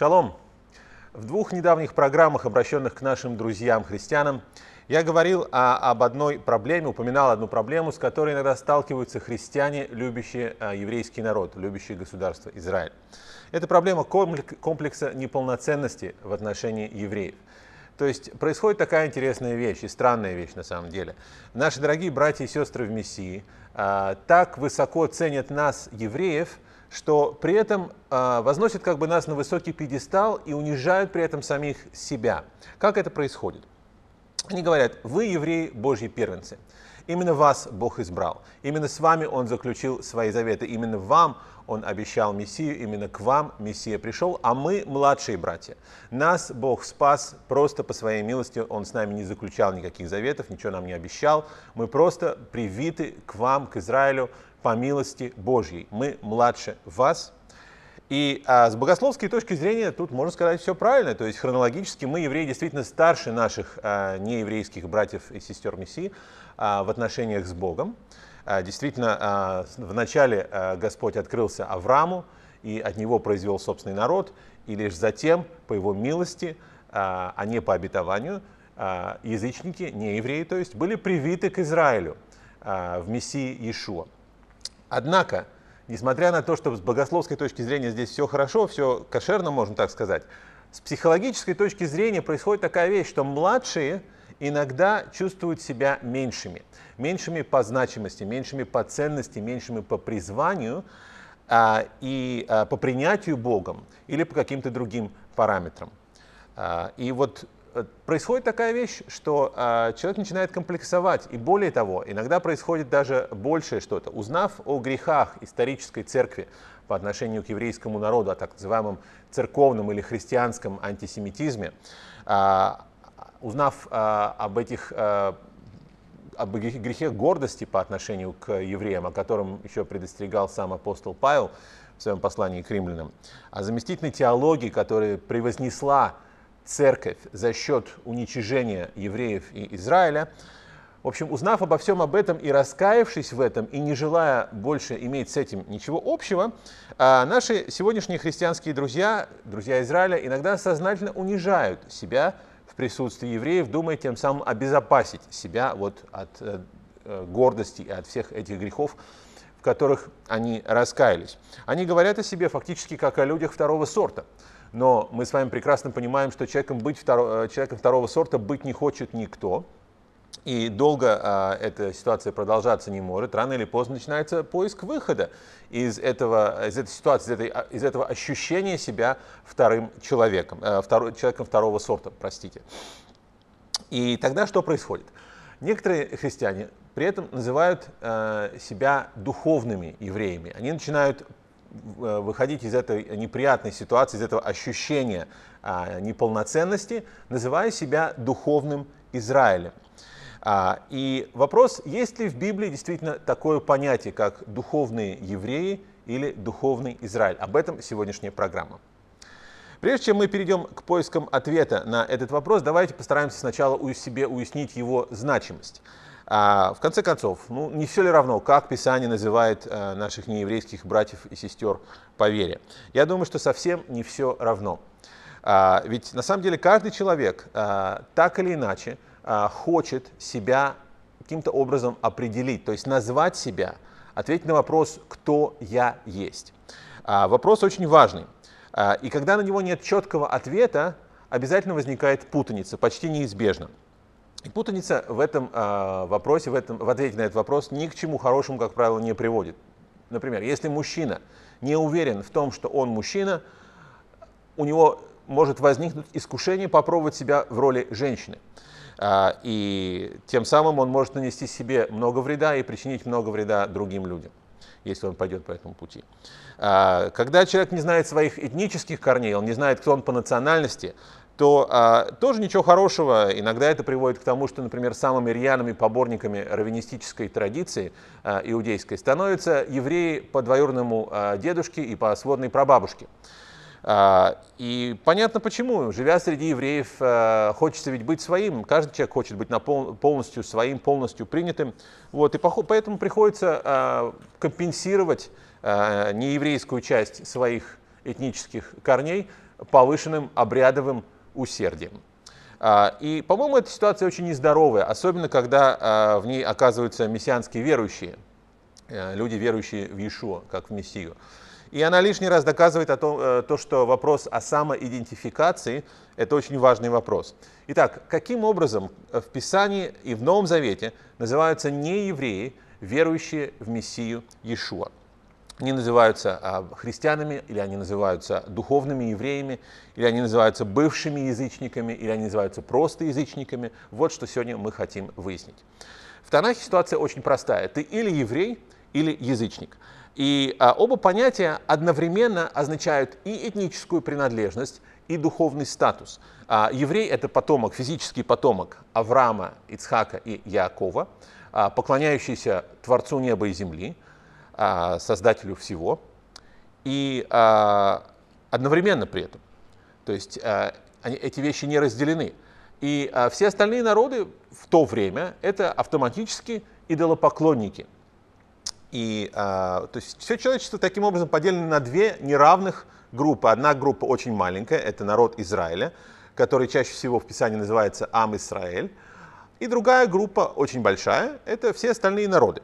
Шалом! В двух недавних программах, обращенных к нашим друзьям-христианам, я говорил об одной проблеме, упоминал одну проблему, с которой иногда сталкиваются христиане, любящие еврейский народ, любящие государство Израиль. Это проблема комплекса неполноценности в отношении евреев. То есть происходит такая интересная вещь, и странная вещь на самом деле. Наши дорогие братья и сестры в Мессии так высоко ценят нас, евреев, что при этом возносят как бы нас на высокий пьедестал и унижают при этом самих себя. Как это происходит? Они говорят: вы, евреи, Божьи первенцы. Именно вас Бог избрал. Именно с вами Он заключил свои заветы. Именно вам Он обещал Мессию. Именно к вам Мессия пришел. А мы, младшие братья, нас Бог спас просто по своей милости. Он с нами не заключал никаких заветов, ничего нам не обещал. Мы просто привиты к вам, к Израилю, по милости Божьей. Мы младше вас. И с богословской точки зрения тут можно сказать все правильно. То есть хронологически мы, евреи, действительно старше наших нееврейских братьев и сестер Мессии в отношениях с Богом. Действительно, вначале Господь открылся Аврааму и от него произвел собственный народ. И лишь затем, по его милости, а не по обетованию, язычники, неевреи, то есть, были привиты к Израилю в Мессии Иешуа. Однако, несмотря на то, что с богословской точки зрения здесь все хорошо, все кошерно, можно так сказать, с психологической точки зрения происходит такая вещь, что младшие иногда чувствуют себя меньшими. Меньшими по значимости, меньшими по ценности, меньшими по призванию и по принятию Богом или по каким-то другим параметрам. И вот происходит такая вещь, что человек начинает комплексовать, и более того, иногда происходит даже большее что-то. Узнав о грехах исторической церкви по отношению к еврейскому народу, о так называемом церковном или христианском антисемитизме, узнав об грехе гордости по отношению к евреям, о котором еще предостерегал сам апостол Павел в своем послании к римлянам, о заместительной теологии, которая превознесла церковь за счет уничижения евреев и Израиля. В общем, узнав обо всем об этом и раскаявшись в этом, и не желая больше иметь с этим ничего общего, наши сегодняшние христианские друзья, друзья Израиля, иногда сознательно унижают себя в присутствии евреев, думая тем самым обезопасить себя вот от гордости и от всех этих грехов, в которых они раскаялись. Они говорят о себе фактически как о людях второго сорта. Но мы с вами прекрасно понимаем, что человеком второго сорта быть не хочет никто. И долго эта ситуация продолжаться не может. Рано или поздно начинается поиск выхода из этого ощущения себя человеком второго сорта. И тогда что происходит? Некоторые христиане при этом называют себя духовными евреями. Они начинают выходить из этой неприятной ситуации, из этого ощущения неполноценности, называя себя духовным Израилем. И вопрос, есть ли в Библии действительно такое понятие, как духовные евреи или духовный Израиль. Об этом сегодняшняя программа. Прежде чем мы перейдем к поискам ответа на этот вопрос, давайте постараемся сначала себе уяснить его значимость. В конце концов, не все ли равно, как Писание называет наших нееврейских братьев и сестер по вере? Я думаю, что совсем не все равно. Ведь на самом деле каждый человек так или иначе хочет себя каким-то образом определить, то есть назвать себя, ответить на вопрос «кто я есть?». Вопрос очень важный, и когда на него нет четкого ответа, обязательно возникает путаница, почти неизбежно. И путаница в этом вопросе, в ответе на этот вопрос, ни к чему хорошему, как правило, не приводит. Например, если мужчина не уверен в том, что он мужчина, у него может возникнуть искушение попробовать себя в роли женщины. И тем самым он может нанести себе много вреда и причинить много вреда другим людям, если он пойдет по этому пути. Когда человек не знает своих этнических корней, он не знает, кто он по национальности, то тоже ничего хорошего. Иногда это приводит к тому, что, например, самыми рьяными поборниками раввинистической традиции иудейской становятся евреи по двоюродному дедушке и по сводной прабабушке. И понятно почему. Живя среди евреев, хочется ведь быть своим. Каждый человек хочет быть полностью своим, полностью принятым. Вот, и поэтому приходится компенсировать нееврейскую часть своих этнических корней повышенным обрядовым усердием. И, по-моему, эта ситуация очень нездоровая, особенно когда в ней оказываются мессианские верующие, люди, верующие в Иешуа, как в Мессию. И она лишний раз доказывает то, что вопрос о самоидентификации – это очень важный вопрос. Итак, каким образом в Писании и в Новом Завете называются неевреи, верующие в Мессию Иешуа? Они называются христианами, или они называются духовными евреями, или они называются бывшими язычниками, или они называются просто язычниками. Вот что сегодня мы хотим выяснить. В Танахе ситуация очень простая. Ты или еврей, или язычник. И оба понятия одновременно означают и этническую принадлежность, и духовный статус. Еврей – это потомок, физический потомок Авраама, Ицхака и Яакова, поклоняющийся Творцу неба и земли, Создателю всего, и одновременно при этом. То есть эти вещи не разделены. И все остальные народы в то время – это автоматически идолопоклонники. И то есть все человечество таким образом поделено на две неравных группы. Одна группа очень маленькая – это народ Израиля, который чаще всего в Писании называется Ам Исраэль. И другая группа, очень большая, – это все остальные народы,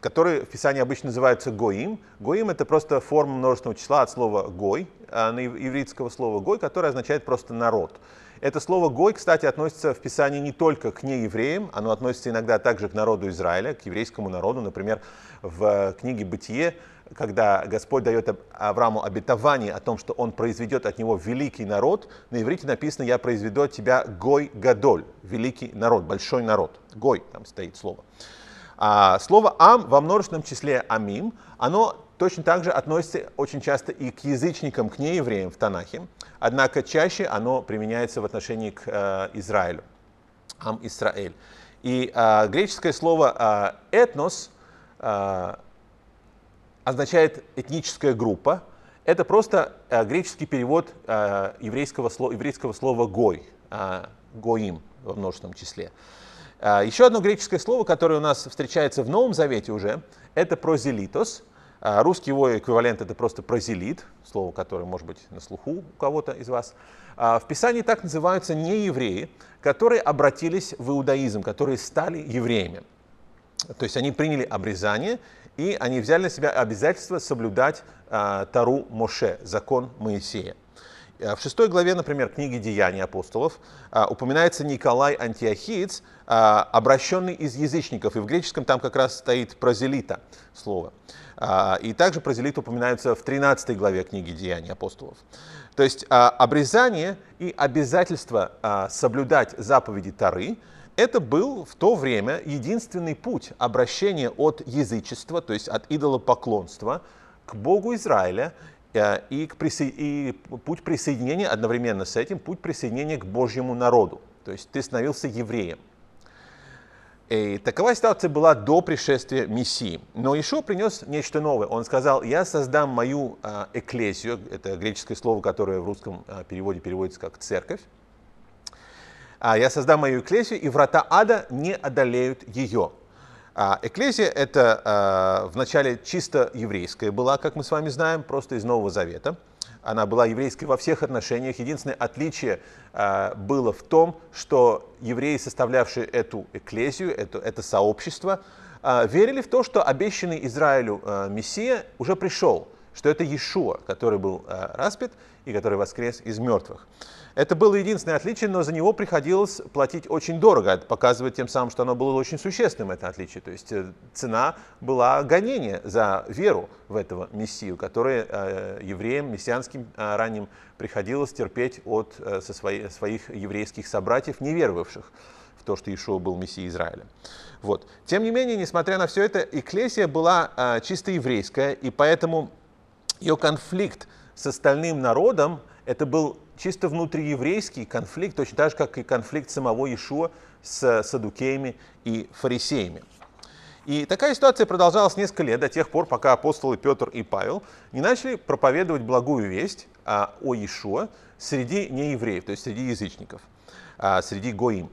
которые в Писании обычно называются Гоим. Гоим – это просто форма множественного числа от слова Гой, еврейского слова Гой, которое означает просто народ. Это слово «гой», кстати, относится в Писании не только к неевреям, оно относится иногда также к народу Израиля, к еврейскому народу. Например, в книге «Бытие», когда Господь дает Аврааму обетование о том, что он произведет от него великий народ, на иврите написано: «Я произведу от тебя гой гадоль», великий народ, большой народ. «Гой» там стоит слово. А слово «ам» во множественном числе «амим», оно точно так же относится очень часто и к язычникам, к неевреям в Танахе, однако чаще оно применяется в отношении к Израилю, Ам Исраэль. И греческое слово «этнос» означает «этническая группа». Это просто греческий перевод еврейского слова «гой», «гоим» во множественном числе. Еще одно греческое слово, которое у нас встречается в Новом Завете уже, это «прозелитос». Русский его эквивалент — это просто прозелит, слово, которое может быть на слуху у кого-то из вас. В Писании так называются неевреи, которые обратились в иудаизм, которые стали евреями. То есть они приняли обрезание, и они взяли на себя обязательство соблюдать Тору Моше, закон Моисея. В 6 главе, например, книги «Деяний апостолов» упоминается Николай Антиохиец, обращенный из язычников, и в греческом там как раз стоит «прозелита» слово. И также прозелит упоминаются в 13 главе книги «Деяний апостолов». То есть обрезание и обязательство соблюдать заповеди Торы – это был в то время единственный путь обращения от язычества, то есть от идолопоклонства, к Богу Израиля, и путь присоединения, одновременно с этим, путь присоединения к Божьему народу. То есть ты становился евреем. И такова ситуация была до пришествия Мессии. Но Иешуа принес нечто новое. Он сказал: «Я создам мою экклесию», это греческое слово, которое в русском переводе переводится как «церковь». «Я создам мою экклесию, и врата ада не одолеют ее». Экклесия — это вначале чисто еврейская была, как мы с вами знаем, просто из Нового Завета. Она была еврейской во всех отношениях. Единственное отличие было в том, что евреи, составлявшие эту экклесию, это сообщество, верили в то, что обещанный Израилю Мессия уже пришел, что это Иешуа, который был распят и который воскрес из мертвых. Это было единственное отличие, но за него приходилось платить очень дорого. Это показывает тем самым, что оно было очень существенным, это отличие. То есть цена была гонение за веру в этого Мессию, которое евреям, мессианским ранним приходилось терпеть от своих еврейских собратьев, не веровавших в то, что Иешуа был Мессией Израиля. Вот. Тем не менее, несмотря на все это, экклесия была чисто еврейская, и поэтому ее конфликт с остальным народом — это был чисто внутриеврейский конфликт, точно так же, как и конфликт самого Иешуа с саддукеями и фарисеями. И такая ситуация продолжалась несколько лет, до тех пор, пока апостолы Петр и Павел не начали проповедовать благую весть о Иешуа среди неевреев, то есть среди язычников, среди гоим.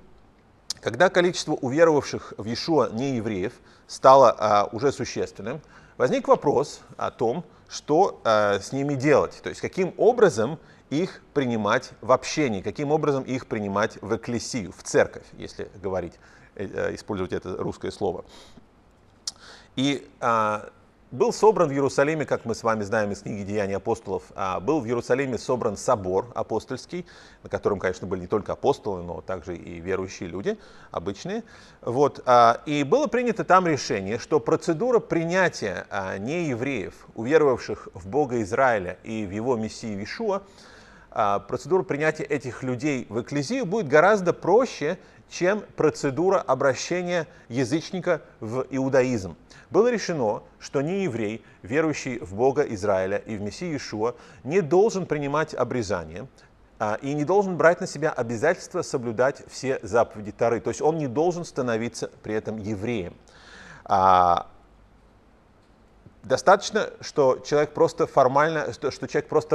Когда количество уверовавших в Иешуа неевреев стало уже существенным, возник вопрос о том, что с ними делать, то есть каким образом их принимать в общении, каким образом их принимать в экклесию, в церковь, если говорить, использовать это русское слово. И был собран в Иерусалиме, как мы с вами знаем из книги «Деяний апостолов», был в Иерусалиме собран собор апостольский, на котором, конечно, были не только апостолы, но также и верующие люди обычные. Вот, и было принято там решение, что процедура принятия неевреев, уверовавших в Бога Израиля и в его Мессию Иешуа, процедура принятия этих людей в экклезию будет гораздо проще, чем процедура обращения язычника в иудаизм. Было решено, что нееврей, верующий в Бога Израиля и в Мессию Иешуа, не должен принимать обрезание и не должен брать на себя обязательство соблюдать все заповеди Торы. То есть он не должен становиться при этом евреем. Достаточно, что человек просто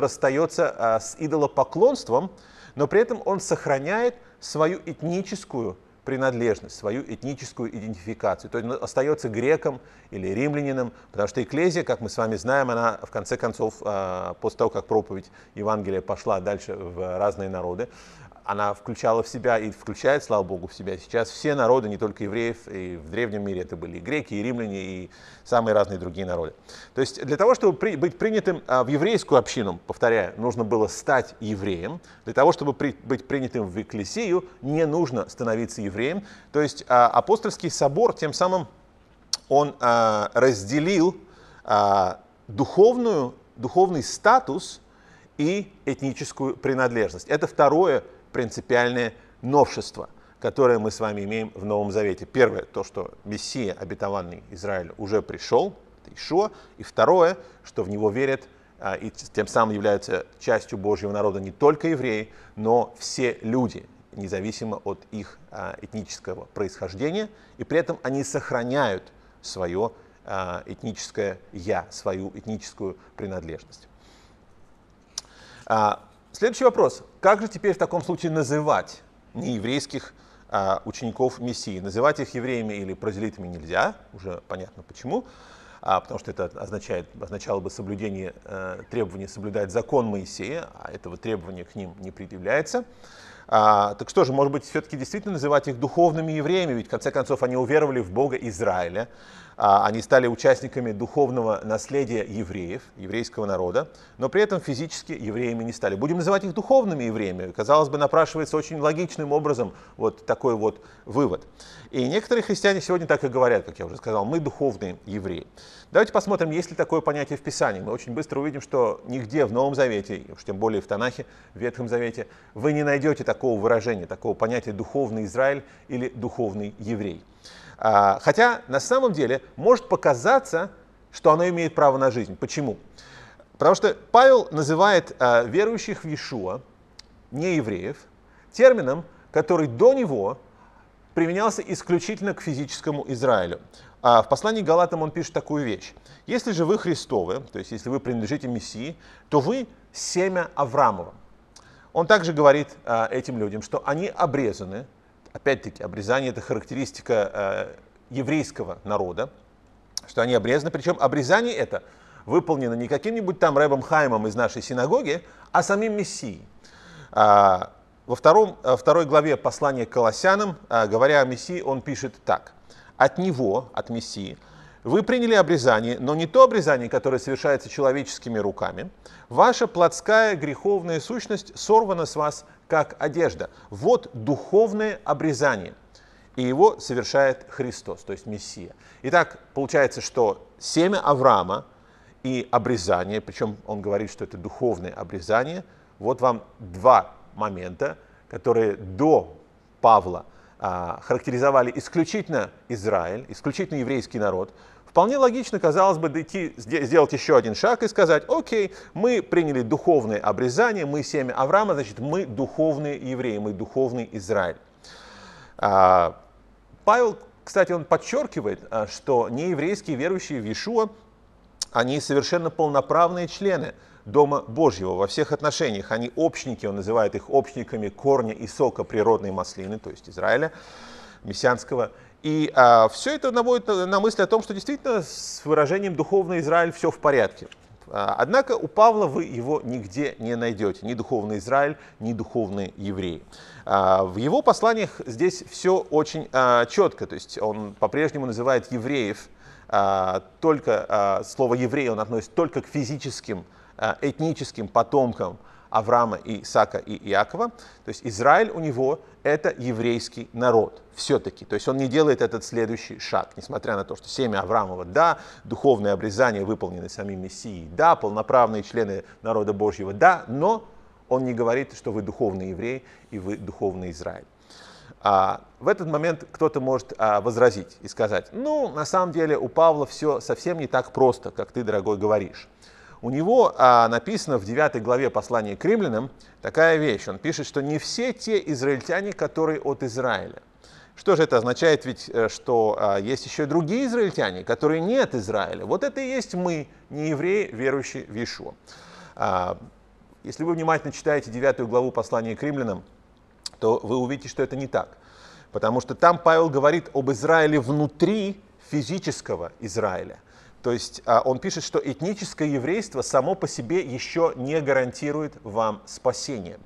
расстается с идолопоклонством, но при этом он сохраняет свою этническую принадлежность, свою этническую идентификацию. То есть он остается греком или римлянином, потому что Экклезия, как мы с вами знаем, она в конце концов, после того, как проповедь Евангелия пошла дальше в разные народы, она включала в себя и включает, слава Богу, в себя сейчас все народы, не только евреев, и в древнем мире это были и греки, и римляне, и самые разные другие народы. То есть для того, чтобы быть принятым в еврейскую общину, повторяю, нужно было стать евреем. Для того, чтобы быть принятым в Экклесию, не нужно становиться евреем. То есть апостольский собор тем самым он разделил духовный статус и этническую принадлежность. Это второе принципиальное новшество, которое мы с вами имеем в Новом Завете. Первое, то, что Мессия, обетованный Израиль, уже пришел, это Иешуа. И второе, что в него верят и тем самым являются частью Божьего народа не только евреи, но все люди, независимо от их этнического происхождения. И при этом они сохраняют свое этническое «я», свою этническую принадлежность. Следующий вопрос. Как же теперь в таком случае называть нееврейских учеников Мессии? Называть их евреями или прозелитами нельзя, уже понятно почему, потому что это означало бы соблюдение требования соблюдать закон Моисея, а этого требования к ним не предъявляется. Так что же, может быть, все-таки действительно называть их духовными евреями, ведь в конце концов они уверовали в Бога Израиля, они стали участниками духовного наследия евреев, еврейского народа, но при этом физически евреями не стали. Будем называть их духовными евреями, казалось бы, напрашивается очень логичным образом вот такой вот вывод. И некоторые христиане сегодня так и говорят, как я уже сказал, мы духовные евреи. Давайте посмотрим, есть ли такое понятие в Писании. Мы очень быстро увидим, что нигде в Новом Завете, уж тем более в Танахе, в Ветхом Завете, вы не найдете такого выражения, такого понятия «духовный Израиль» или «духовный еврей». Хотя на самом деле может показаться, что оно имеет право на жизнь. Почему? Потому что Павел называет верующих в Иешуа, не евреев, термином, который до него применялся исключительно к физическому Израилю. В послании к Галатам он пишет такую вещь. «Если же вы Христовы, то есть если вы принадлежите Мессии, то вы семя Авраамова». Он также говорит этим людям, что они обрезаны. Опять-таки, обрезание – это характеристика еврейского народа, что они обрезаны. Причем обрезание это выполнено не каким-нибудь там Ребом Хаймом из нашей синагоги, а самим Мессией. Во второй главе послания к Колоссянам, говоря о Мессии, он пишет так. «От Него, от Мессии, вы приняли обрезание, но не то обрезание, которое совершается человеческими руками. Ваша плотская греховная сущность сорвана с вас, как одежда. Вот духовное обрезание, и его совершает Христос, то есть Мессия». Итак, получается, что семя Авраама и обрезание, причем он говорит, что это духовное обрезание, вот вам два момента, которые до Павла характеризовали исключительно Израиль, исключительно еврейский народ. Вполне логично, казалось бы, дойти, сделать еще один шаг и сказать, окей, мы приняли духовное обрезание, мы семя Авраама, значит, мы духовные евреи, мы духовный Израиль. Павел, кстати, он подчеркивает, что нееврейские верующие в Иешуа, они совершенно полноправные члены Дома Божьего во всех отношениях. Они общники, он называет их общниками корня и сока природной маслины, то есть Израиля, мессианского. И все это наводит на мысль о том, что действительно с выражением «духовный Израиль» все в порядке. Однако у Павла вы его нигде не найдете, ни духовный Израиль, ни духовные евреи. В его посланиях здесь все очень четко, то есть он по-прежнему называет евреев, только слово «еврей» он относит только к физическим, этническим потомкам Авраама, Исаака и Иакова. То есть Израиль у него – это еврейский народ все-таки. То есть он не делает этот следующий шаг, несмотря на то, что семя Авраамова – да, духовное обрезание выполнено самим Мессией – да, полноправные члены народа Божьего – да, но он не говорит, что вы духовные евреи и вы духовный Израиль. В этот момент кто-то может возразить и сказать: ну, на самом деле у Павла все совсем не так просто, как ты, дорогой, говоришь. У него написано в 9 главе послания к римлянам такая вещь. Он пишет, что не все те израильтяне, которые от Израиля. Что же это означает? Ведь что есть еще и другие израильтяне, которые не от Израиля. Вот это и есть мы, не евреи, верующие в Иешуа. Если вы внимательно читаете 9 главу послания к римлянам, то вы увидите, что это не так. Потому что там Павел говорит об Израиле внутри физического Израиля. То есть он пишет, что этническое еврейство само по себе еще не гарантирует вам спасение.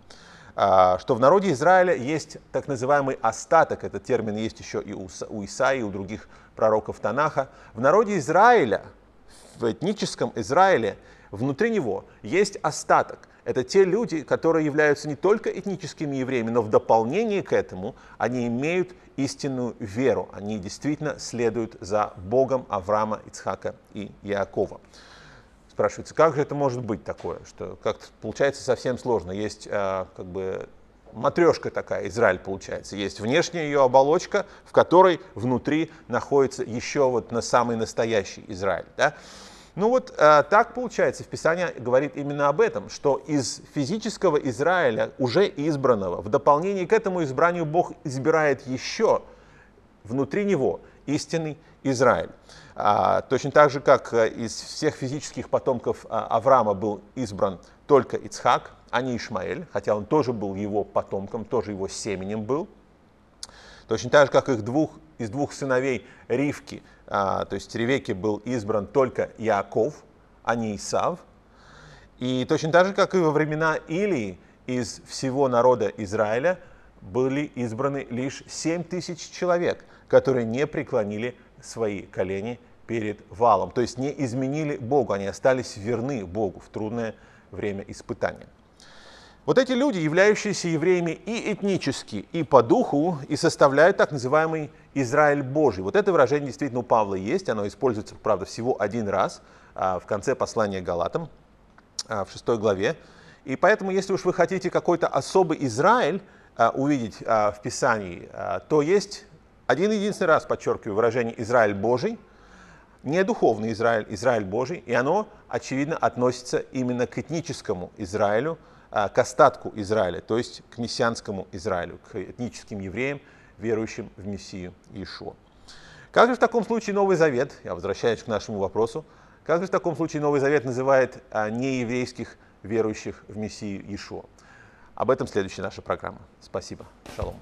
Что в народе Израиля есть так называемый остаток, этот термин есть еще и у Исаии, и у других пророков Танаха. В народе Израиля, в этническом Израиле, внутри него есть остаток. Это те люди, которые являются не только этническими евреями, но в дополнение к этому они имеют истинную веру. Они действительно следуют за Богом Авраама, Ицхака и Иакова. Спрашивается, как же это может быть такое? Что как-то получается совсем сложно. Есть как бы матрешка такая, Израиль получается. Есть внешняя ее оболочка, в которой внутри находится еще вот на самый настоящий Израиль. Да? Ну вот так получается, в Писании говорит именно об этом, что из физического Израиля, уже избранного, в дополнение к этому избранию Бог избирает еще внутри него истинный Израиль. Точно так же, как из всех физических потомков Авраама был избран только Ицхак, а не Ишмаэль, хотя он тоже был его потомком, тоже его семенем был. Точно так же, как из двух сыновей Ривки, то есть Ревеки, был избран только Иаков, а не Исав. И точно так же, как и во времена Илии, из всего народа Израиля были избраны лишь 7000 человек, которые не преклонили свои колени перед Валом, то есть не изменили Богу, они остались верны Богу в трудное время испытания. Вот эти люди, являющиеся евреями и этнически, и по духу, и составляют так называемый Израиль Божий. Вот это выражение действительно у Павла есть, оно используется, правда, всего один раз в конце послания Галатам, в 6 главе. И поэтому, если уж вы хотите какой-то особый Израиль увидеть в Писании, то есть один единственный раз, подчеркиваю, выражение «Израиль Божий», не духовный Израиль, Израиль Божий, и оно, очевидно, относится именно к этническому Израилю, к остатку Израиля, то есть к мессианскому Израилю, к этническим евреям, верующим в Мессию Иешуа. Как же в таком случае Новый Завет, я возвращаюсь к нашему вопросу, как же в таком случае Новый Завет называет нееврейских верующих в Мессию Иешуа? Об этом следующая наша программа. Спасибо. Шалом.